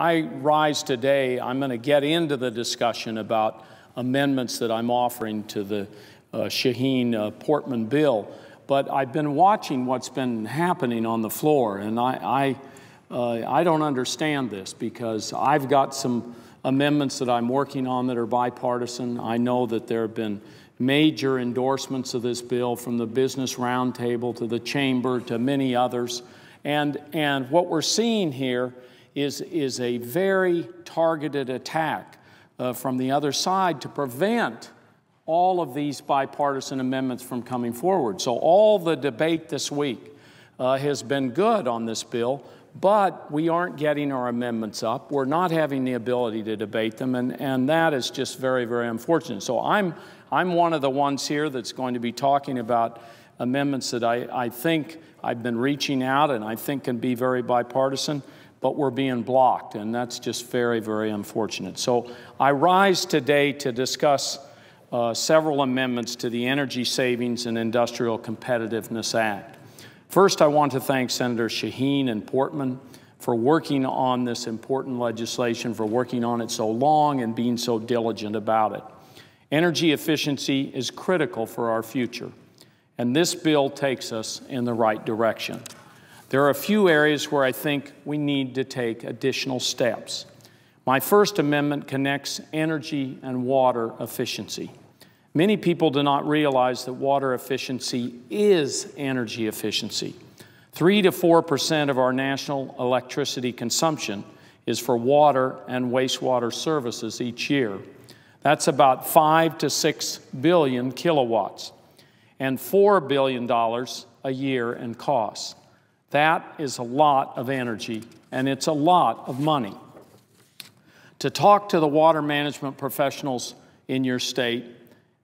I rise today, I'm going to get into the discussion about amendments that I'm offering to the Shaheen-Portman bill. But I've been watching what's been happening on the floor, and I don't understand this, because I've got some amendments that I'm working on that are bipartisan. I know that there have been major endorsements of this bill from the Business Roundtable to the Chamber to many others. And what we're seeing here is a very targeted attack from the other side to prevent all of these bipartisan amendments from coming forward. So all the debate this week has been good on this bill, but we aren't getting our amendments up. We're not having the ability to debate them, and that is just very, very unfortunate. So I'm one of the ones here that's going to be talking about amendments that I think I've been reaching out and I think can be very bipartisan, but we're being blocked, and that's just very, very unfortunate. So I rise today to discuss several amendments to the Energy Savings and Industrial Competitiveness Act. First, I want to thank Senators Shaheen and Portman for working on this important legislation, for working on it so long and being so diligent about it. Energy efficiency is critical for our future, and this bill takes us in the right direction. There are a few areas where I think we need to take additional steps. My first amendment connects energy and water efficiency. Many people do not realize that water efficiency is energy efficiency. 3 to 4% of our national electricity consumption is for water and wastewater services each year. That's about 5 to 6 billion kilowatts and $4 billion a year in costs. That is a lot of energy, and it's a lot of money. To talk to the water management professionals in your state,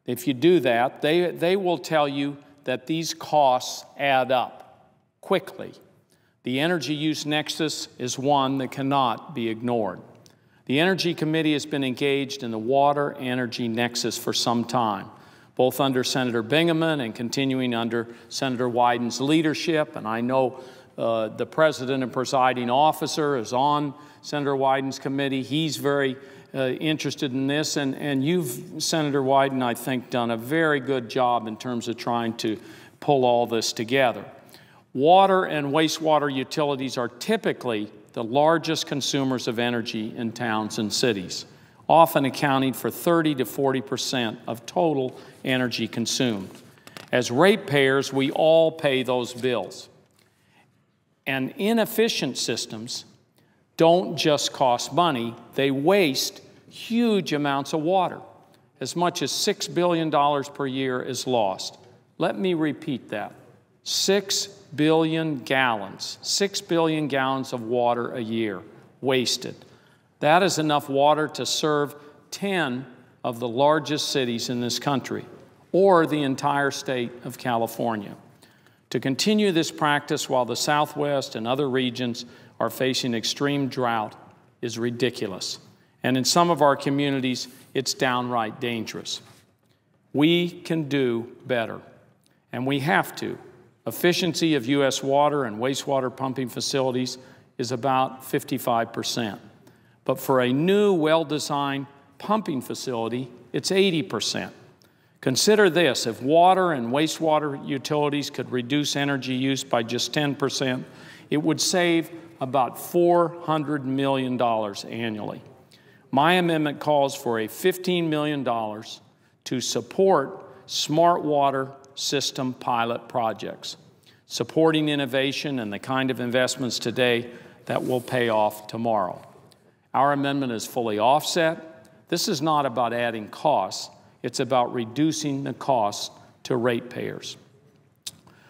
if you do that, they will tell you that these costs add up quickly. The energy use nexus is one that cannot be ignored. The Energy Committee has been engaged in the water energy nexus for some time, both under Senator Bingaman and continuing under Senator Wyden's leadership. And I know the President and presiding officer is on Senator Wyden's committee. He's very interested in this, and you've, Senator Wyden, I think, done a very good job in terms of trying to pull all this together. Water and wastewater utilities are typically the largest consumers of energy in towns and cities, often accounting for 30 to 40% of total energy consumed. As ratepayers, we all pay those bills. And inefficient systems don't just cost money, they waste huge amounts of water. As much as $6 billion per year is lost. Let me repeat that. 6 billion gallons of water a year wasted. That is enough water to serve 10 of the largest cities in this country, or the entire state of California. To continue this practice while the Southwest and other regions are facing extreme drought is ridiculous. And in some of our communities, it's downright dangerous. We can do better, and we have to. Efficiency of U.S. water and wastewater pumping facilities is about 55%. But for a new, well-designed pumping facility, it's 80%. Consider this: if water and wastewater utilities could reduce energy use by just 10%, it would save about $400 million annually. My amendment calls for a $15 million to support smart water system pilot projects, supporting innovation and the kind of investments today that will pay off tomorrow. Our amendment is fully offset. This is not about adding costs. It's about reducing the cost to ratepayers.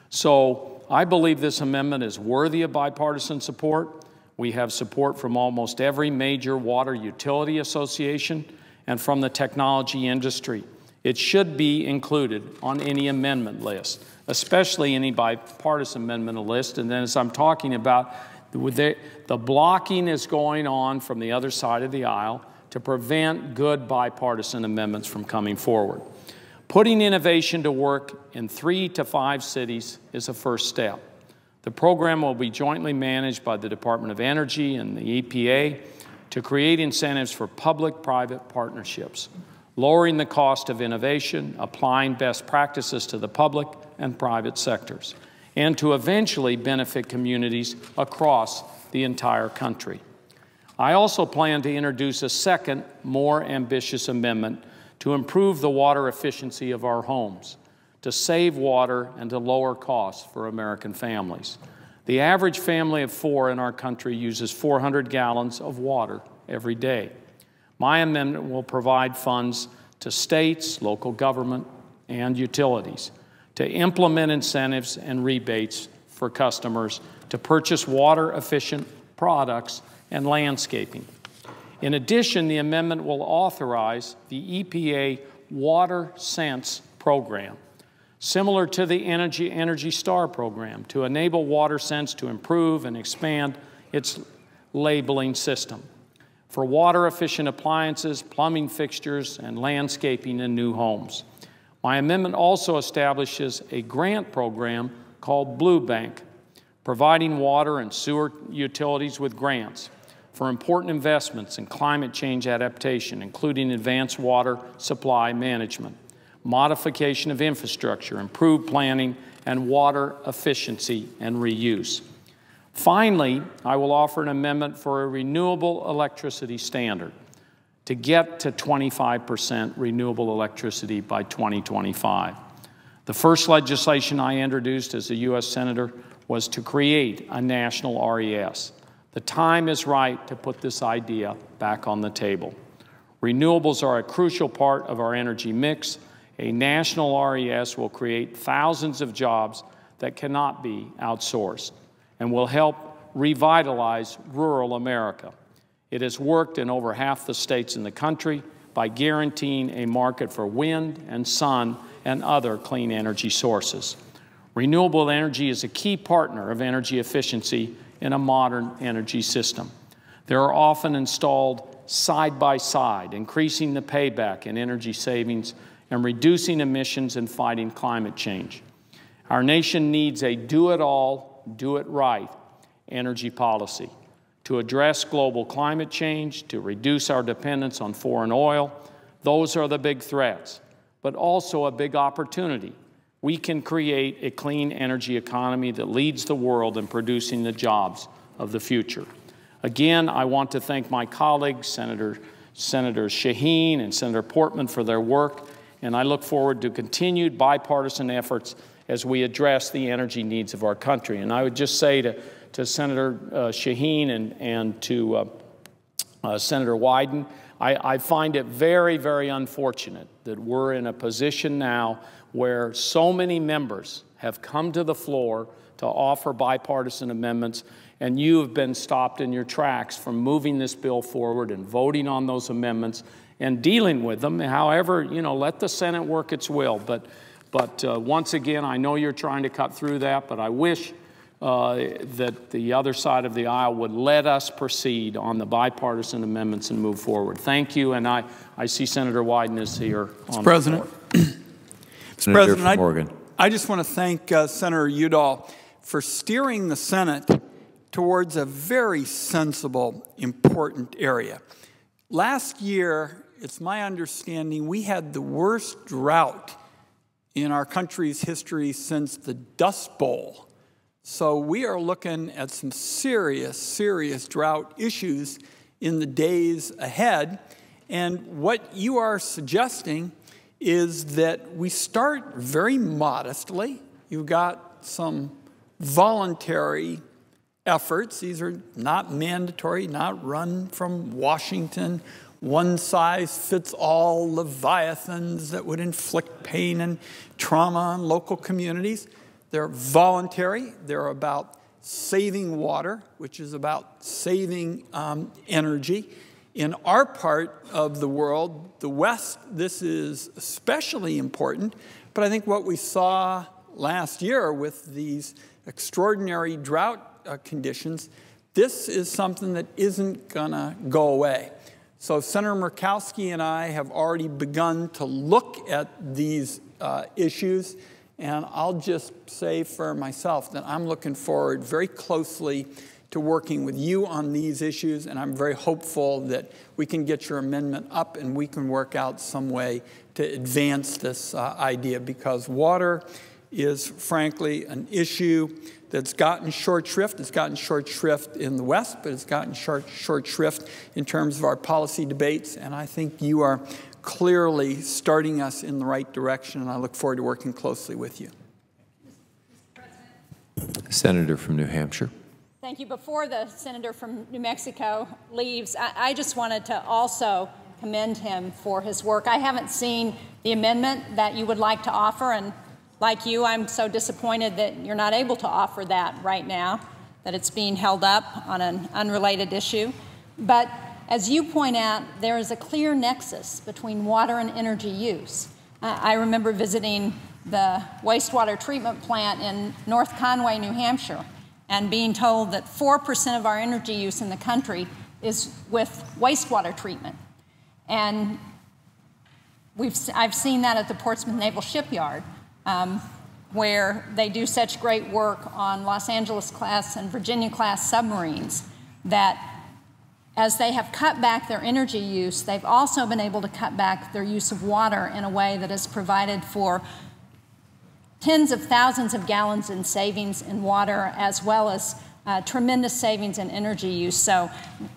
So I believe this amendment is worthy of bipartisan support. We have support from almost every major water utility association and from the technology industry. It should be included on any amendment list, especially any bipartisan amendment list. And then, as I'm talking about, the blocking is going on from the other side of the aisle to prevent good bipartisan amendments from coming forward. Putting innovation to work in 3 to 5 cities is a first step. The program will be jointly managed by the Department of Energy and the EPA, to create incentives for public-private partnerships, lowering the cost of innovation, applying best practices to the public and private sectors, and to eventually benefit communities across the entire country. I also plan to introduce a second, more ambitious amendment to improve the water efficiency of our homes, to save water and to lower costs for American families. The average family of four in our country uses 400 gallons of water every day. My amendment will provide funds to states, local government, and utilities to implement incentives and rebates for customers to purchase water-efficient products and landscaping. In addition, the amendment will authorize the EPA WaterSense program, similar to the Energy Star program, to enable WaterSense to improve and expand its labeling system for water-efficient appliances, plumbing fixtures, and landscaping in new homes. My amendment also establishes a grant program called Blue Bank, providing water and sewer utilities with grants for important investments in climate change adaptation, including advanced water supply management, modification of infrastructure, improved planning, and water efficiency and reuse. Finally, I will offer an amendment for a renewable electricity standard to get to 25% renewable electricity by 2025. The first legislation I introduced as a U.S. Senator was to create a national RES. The time is right to put this idea back on the table. Renewables are a crucial part of our energy mix. A national RES will create thousands of jobs that cannot be outsourced and will help revitalize rural America. It has worked in over half the states in the country by guaranteeing a market for wind and sun and other clean energy sources. Renewable energy is a key partner of energy efficiency in a modern energy system. They are often installed side by side, increasing the payback in energy savings and reducing emissions and fighting climate change. Our nation needs a do-it-all, do-it-right energy policy to address global climate change, to reduce our dependence on foreign oil. Those are the big threats, but also a big opportunity. We can create a clean energy economy that leads the world in producing the jobs of the future. Again, I want to thank my colleagues, Senators Shaheen and Senator Portman, for their work, and I look forward to continued bipartisan efforts as we address the energy needs of our country. And I would just say to Senator Shaheen and to Senator Wyden, I find it very, very unfortunate that we're in a position now where so many members have come to the floor to offer bipartisan amendments, and you have been stopped in your tracks from moving this bill forward and voting on those amendments and dealing with them. However, you know, let the Senate work its will. But once again, I know you're trying to cut through that, but I wish that the other side of the aisle would let us proceed on the bipartisan amendments and move forward. Thank you, and I see Senator Wyden is here. Mr. President, Mr. President, I just want to thank Senator Udall for steering the Senate towards a very sensible, important area. Last year, it's my understanding, we had the worst drought in our country's history since the Dust Bowl. So we are looking at some serious, serious drought issues in the days ahead. And what you are suggesting is that we start very modestly. You've got some voluntary efforts. These are not mandatory, not run from Washington, one-size-fits-all leviathans that would inflict pain and trauma on local communities. They're voluntary. They're about saving water, which is about saving energy. In our part of the world, the West, this is especially important. But I think what we saw last year with these extraordinary drought conditions, this is something that isn't going to go away. So Senator Murkowski and I have already begun to look at these issues, and I'll just say for myself that I'm looking forward very closely to working with you on these issues, and I'm very hopeful that we can get your amendment up and we can work out some way to advance this idea, because water is frankly an issue that's gotten short shrift. It's gotten short shrift in the West, but it's gotten short shrift in terms of our policy debates, and I think you are clearly starting us in the right direction, and I look forward to working closely with you. Mr. President. Senator from New Hampshire. Thank you. Before the senator from New Mexico leaves, I just wanted to also commend him for his work. I haven't seen the amendment that you would like to offer, and like you, I'm so disappointed that you're not able to offer that right now, that it's being held up on an unrelated issue. But as you point out, there is a clear nexus between water and energy use. I remember visiting the wastewater treatment plant in North Conway, New Hampshire, and being told that 4% of our energy use in the country is with wastewater treatment. And I've seen that at the Portsmouth Naval Shipyard, where they do such great work on Los Angeles class and Virginia class submarines, that as they have cut back their energy use, they've also been able to cut back their use of water in a way that has provided for tens of thousands of gallons in savings in water, as well as tremendous savings in energy use. So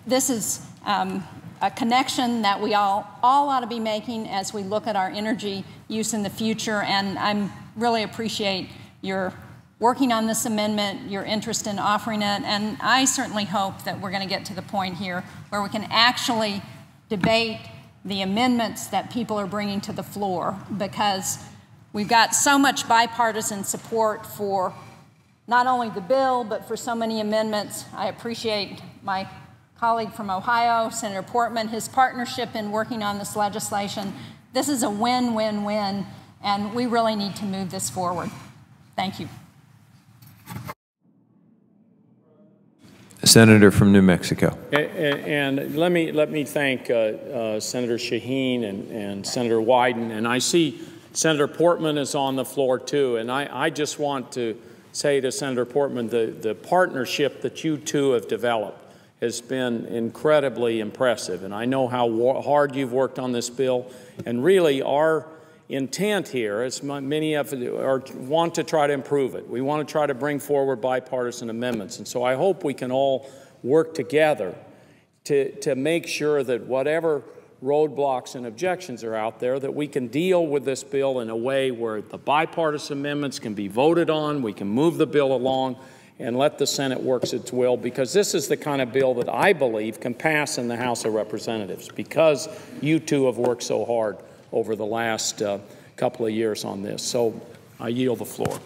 this is a connection that we all ought to be making as we look at our energy use in the future, and I really appreciate your working on this amendment, your interest in offering it, and I certainly hope that we're going to get to the point here where we can actually debate the amendments that people are bringing to the floor, because we've got so much bipartisan support for not only the bill, but for so many amendments. I appreciate my colleague from Ohio, Senator Portman, his partnership in working on this legislation. This is a win-win-win, and we really need to move this forward. Thank you. Senator from New Mexico. And let me thank Senator Shaheen and Senator Wyden, and I see Senator Portman is on the floor too, and I just want to say to Senator Portman, the partnership that you two have developed has been incredibly impressive, and I know how hard you've worked on this bill, and really our intent here, as many of you want to try to improve it. We want to try to bring forward bipartisan amendments, and so I hope we can all work together to make sure that whatever roadblocks and objections are out there, that we can deal with this bill in a way where the bipartisan amendments can be voted on, we can move the bill along, and let the Senate work its will, because this is the kind of bill that I believe can pass in the House of Representatives, because you two have worked so hard over the last couple of years on this. So I yield the floor.